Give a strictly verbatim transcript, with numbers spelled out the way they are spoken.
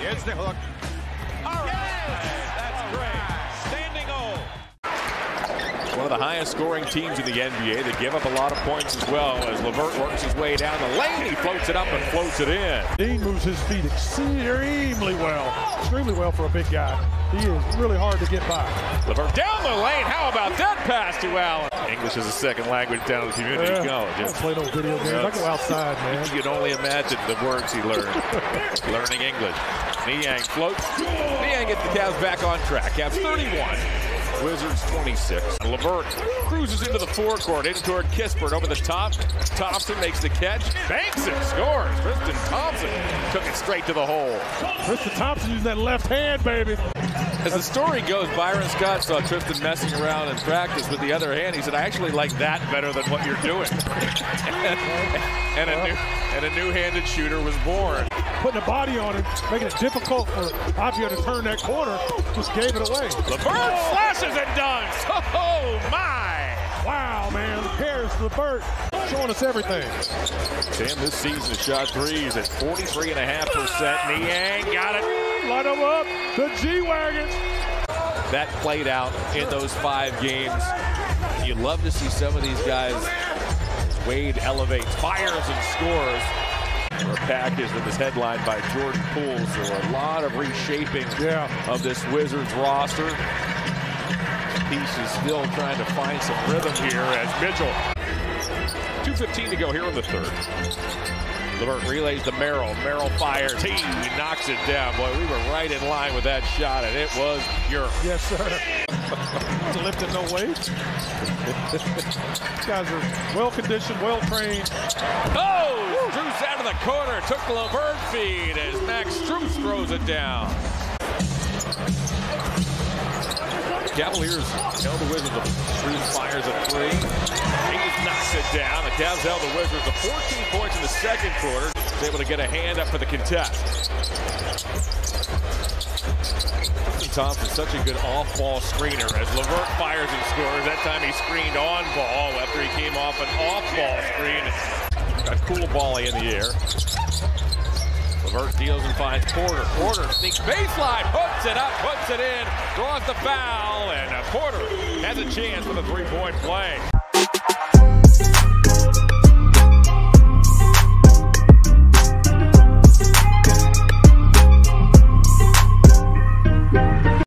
Here's the hook. All right. Yes! That's great. Standing O. One of the highest scoring teams in the N B A. They give up a lot of points as well. As LeVert works his way down the lane, he floats it up and floats it in. He moves his feet extremely well. Extremely well for a big guy. He is really hard to get by. LeVert down the lane. How about that pass to Allen? English is a second language down at the community yeah, college. I don't play no video games. I go outside, man. You can only imagine the words he learned. Learning English. Niang floats. Niang gets the Cavs back on track. Cavs thirty-one. Wizards twenty-six. LeVert cruises into the forecourt, in toward Kispert over the top. Thompson makes the catch, banks it, scores. Tristan Thompson took it straight to the hole. Tristan Thompson used that left hand, baby. As the story goes, Byron Scott saw Tristan messing around in practice with the other hand. He said, I actually like that better than what you're doing. and, and, a new, and a new-handed shooter was born. Putting a body on it, making it difficult for Avdija to turn that corner, just gave it away. LeVert slashes and dunks. Oh, my. Wow, man. Caris LeVert showing us everything. Sam, this season, shot threes at forty-three point five percent. Niang got it. Light them up. The G-Wagon. That played out in those five games. You love to see some of these guys. Wade elevates, fires, and scores. Our package that was headlined by Jordan Poole, so a lot of reshaping yeah. of this Wizards roster. Peace is still trying to find some rhythm here as Mitchell. two fifteen to go here in the third. LeVert relays to Merrill. Merrill fires. He knocks it down. Boy, we were right in line with that shot, and it was pure. Yes, sir. Lifting no weights. These guys are well-conditioned, well-trained. Oh! Drew's out of the corner, took the LeVert feed as Max Strus throws it down. Cavaliers held the Wizards up. Strus fires a three. He knocks it down. The Cavs held the Wizards to fourteen points in the second quarter. He's able to get a hand up for the contest. Thompson, such a good off-ball screener as LeVert fires and scores. That time he screened on ball after he came off an off-ball screen. A cool volley in the air. LeVert deals and finds Porter. Porter sneaks baseline, hooks it up, hooks it in, draws the foul, and Porter has a chance with a three-point play.